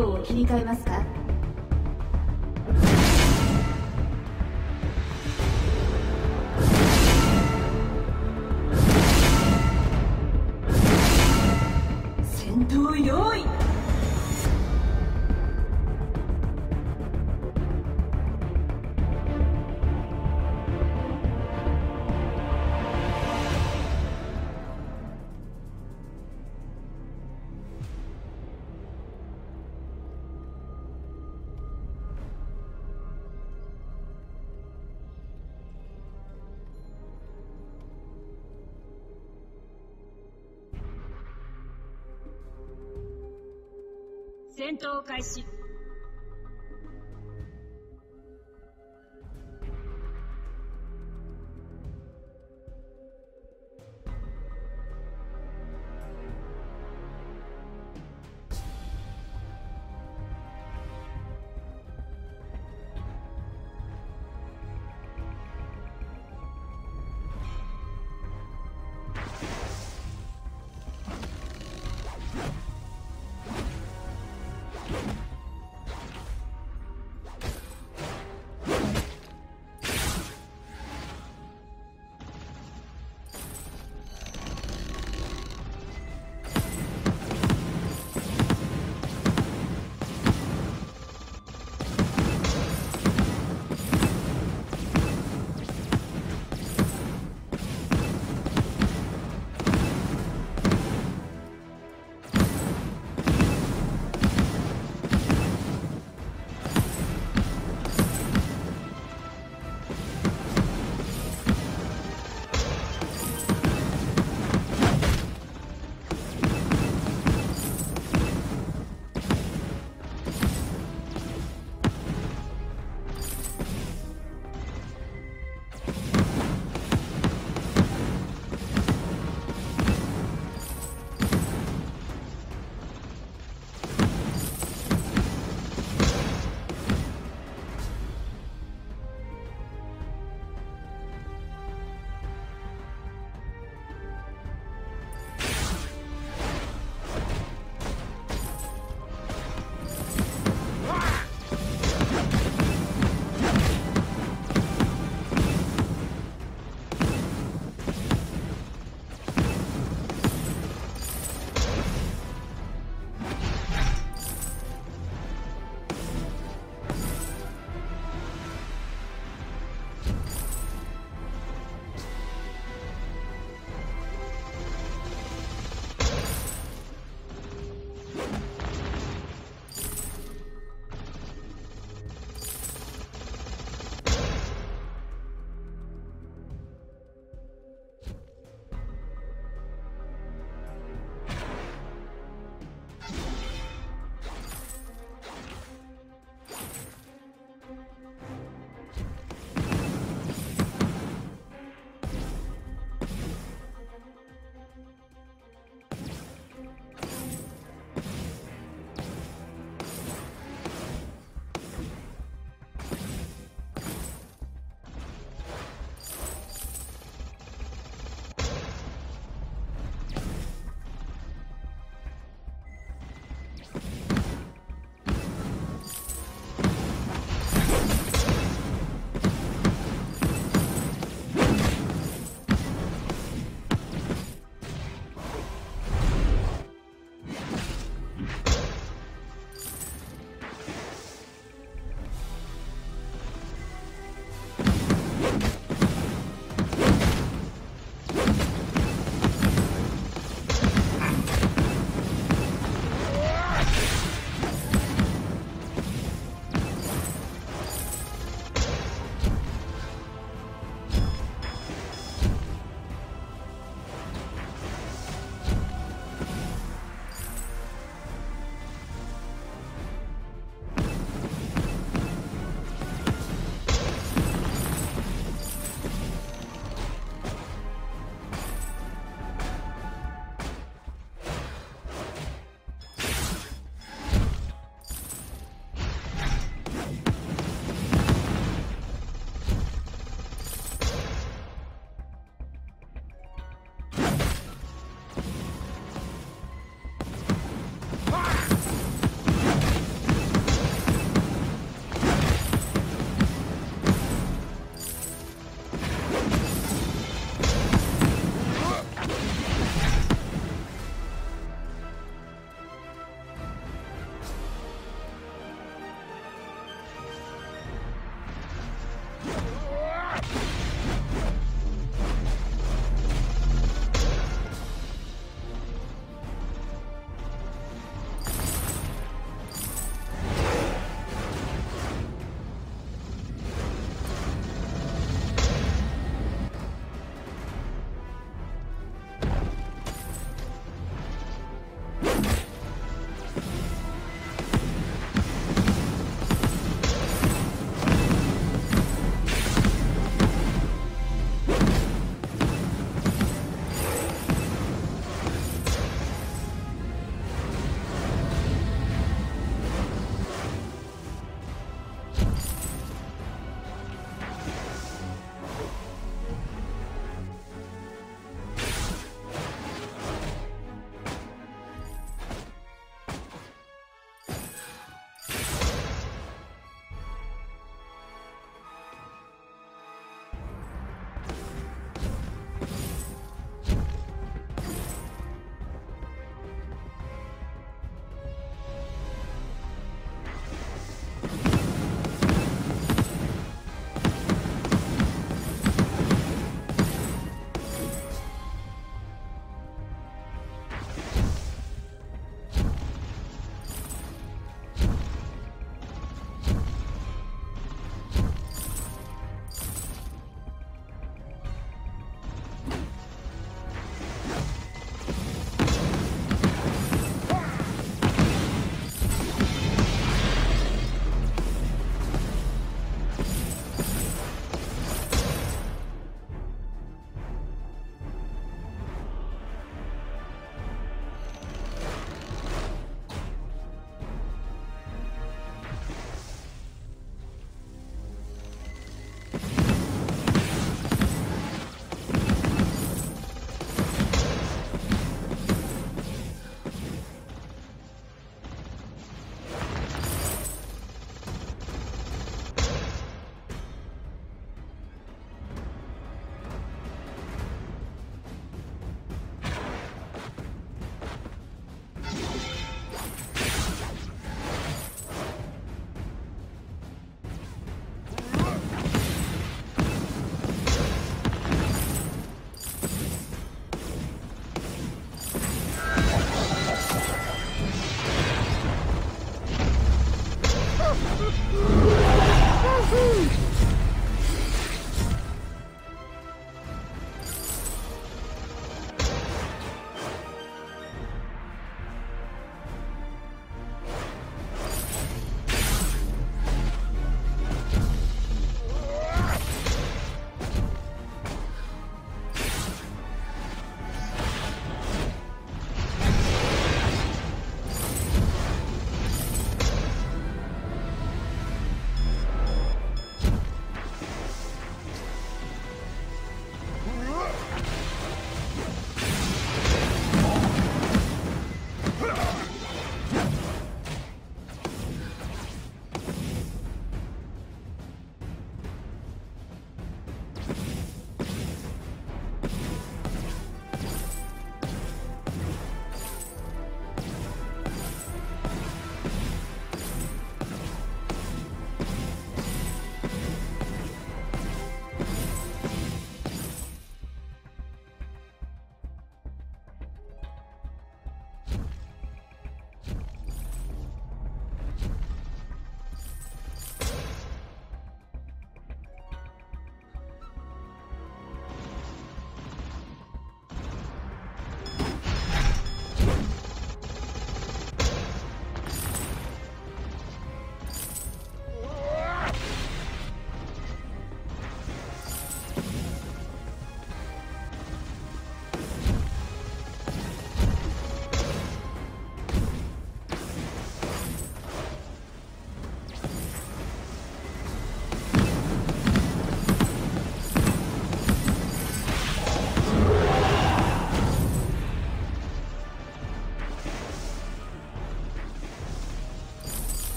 路を切り替えますか？戦闘用意。戦闘開始。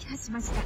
撃破しました。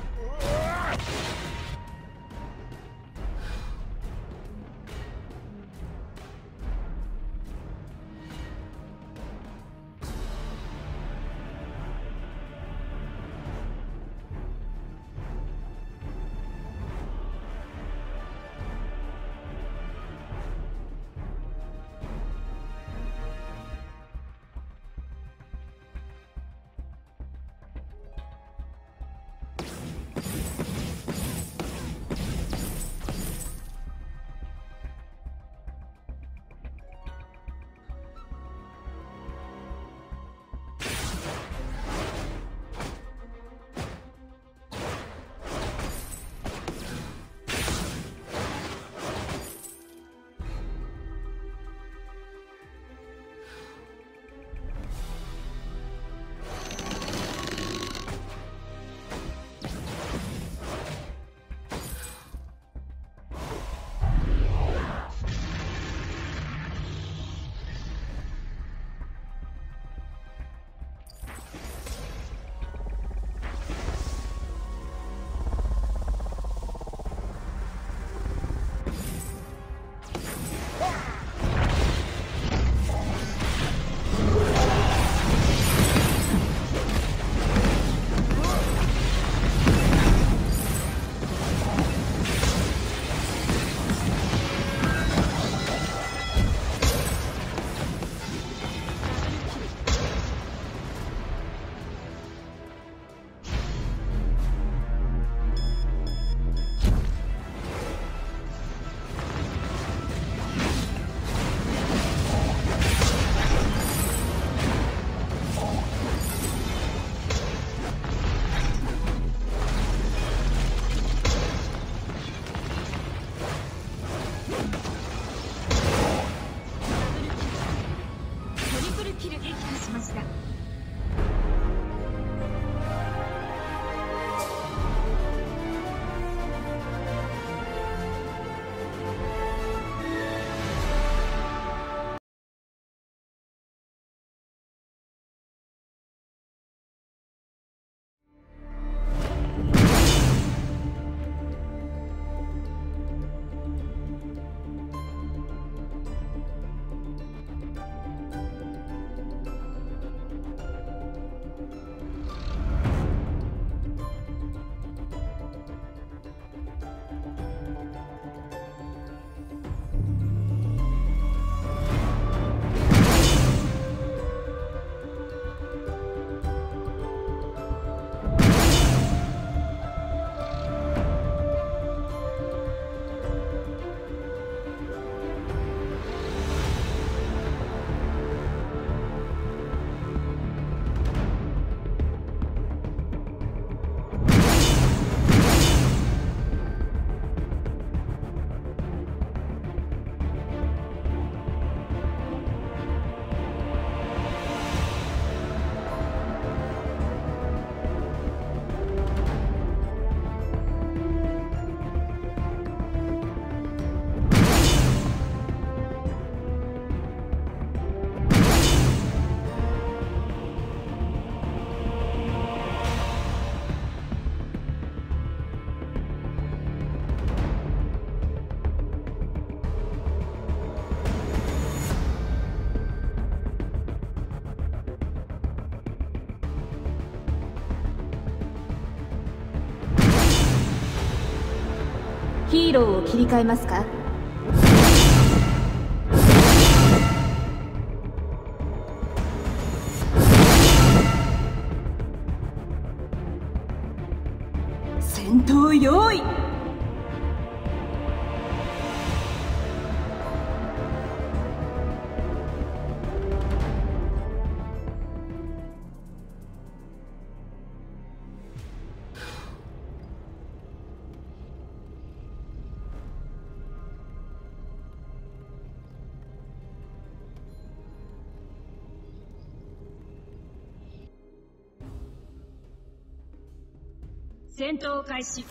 ヒーローを切り替えますか？戦闘用意。戦闘開始。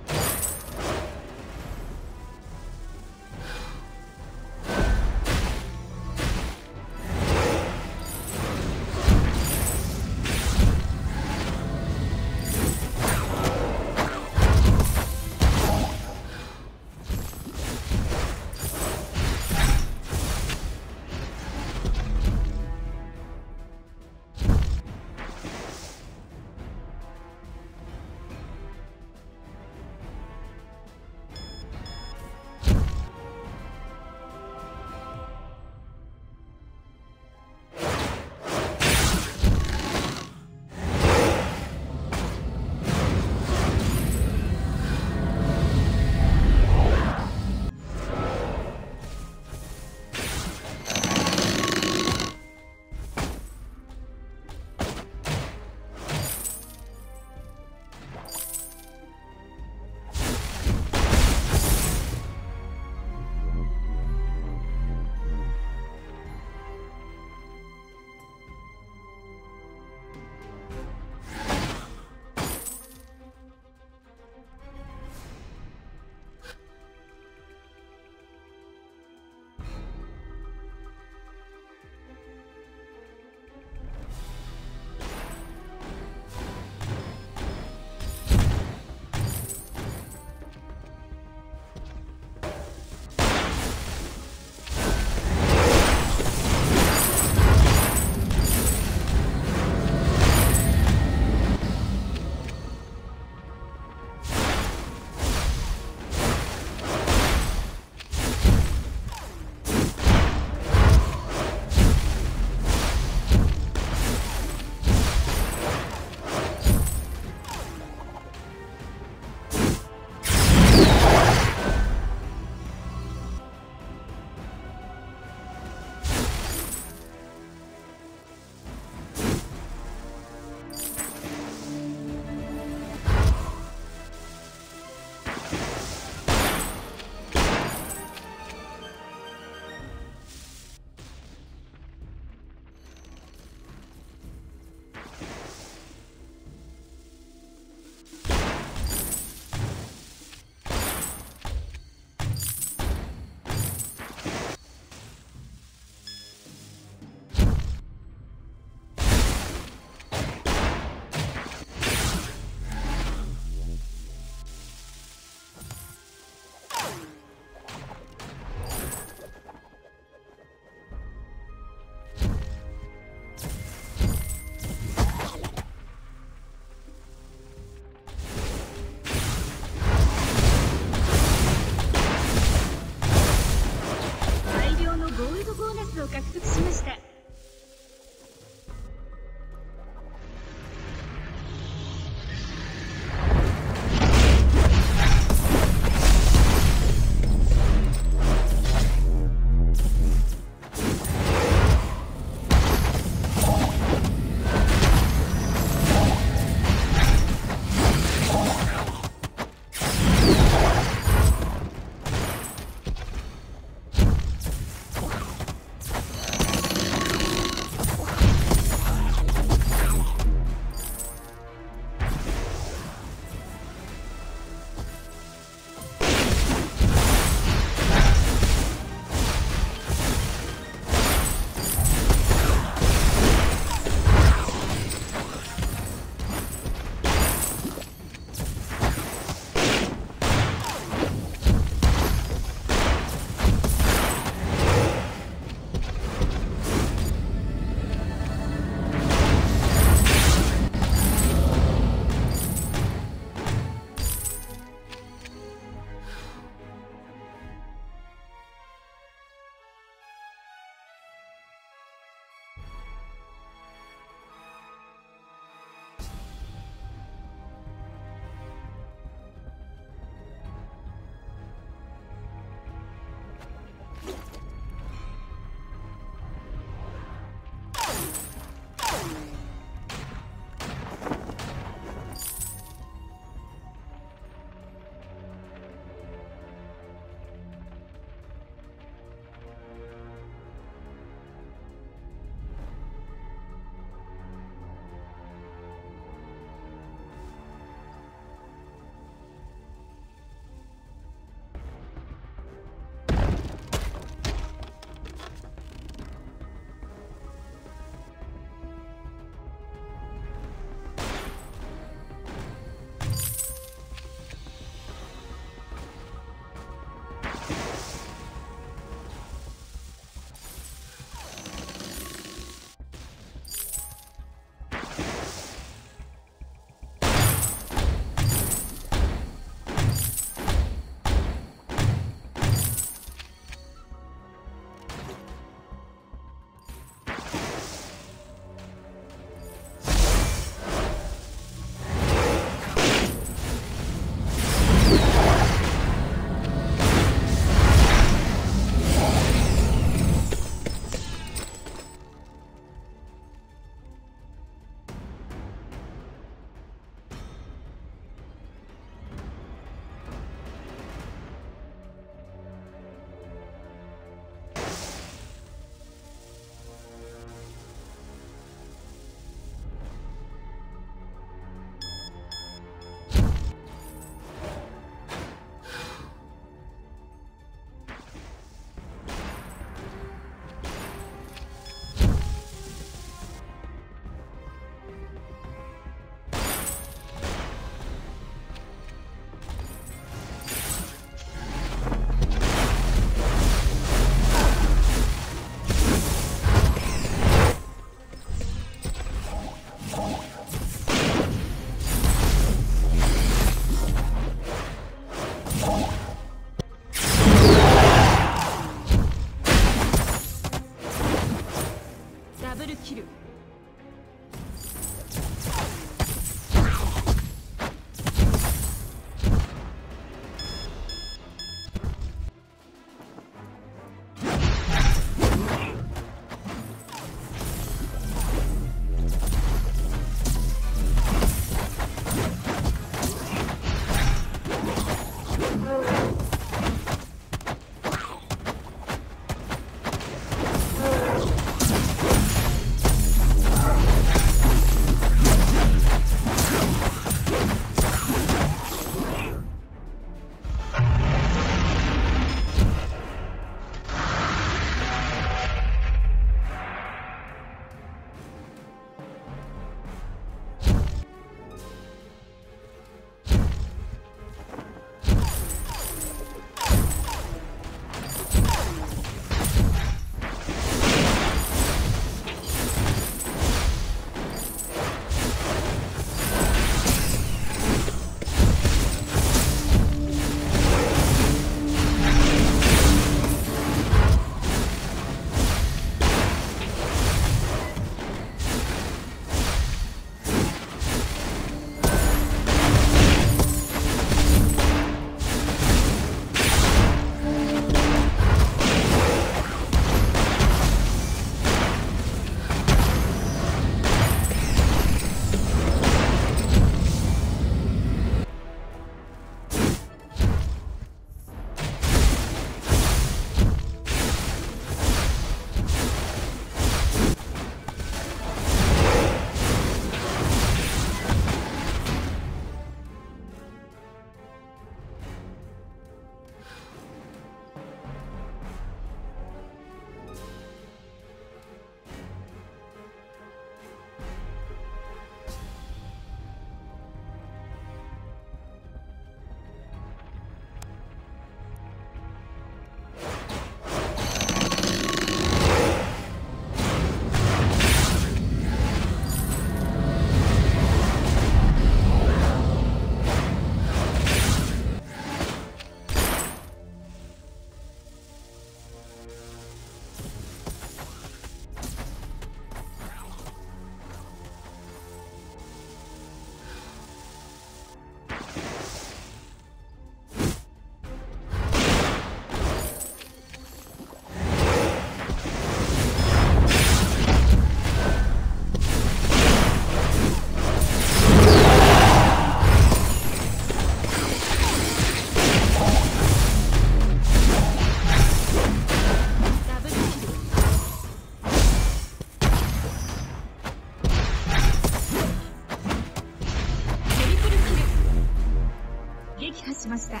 ました。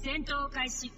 戦闘開始。